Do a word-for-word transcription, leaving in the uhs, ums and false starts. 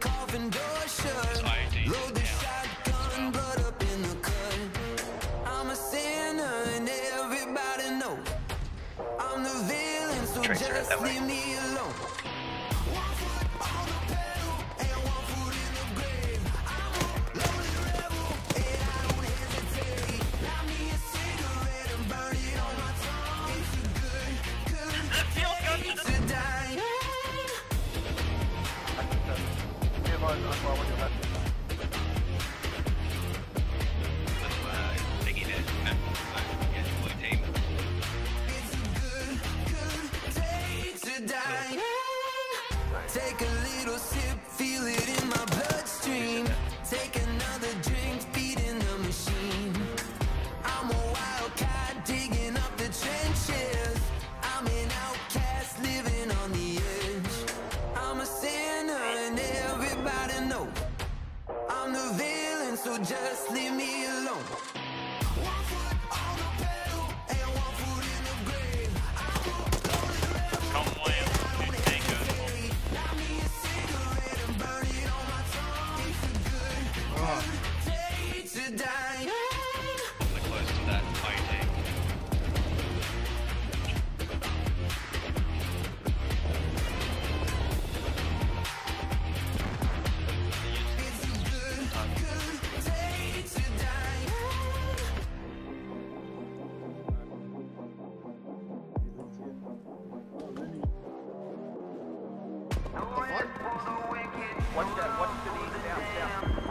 coffin. Load the shotgun, blood up in the cut. I'm a sinner and everybody knows I'm the villain, so just leave me alone. One foot on the pedal and one foot in the grave. I'm a lonely rebel and I don't hesitate. Light me a cigarette and burn it on my tongue. It's a good, good day to die. Wir wollen anbauen, wir hatten. Take a little sip, feel it in my bloodstream. Take another drink, feed in the machine. I'm a wild cat digging up the trenches. I'm an outcast living on the edge. I'm a sinner and everybody knows I'm the villain, so just leave me alone. One foot on the pedal and one foot in the grave. I'm a lonely rebel. Watch that, watch the knees down, down.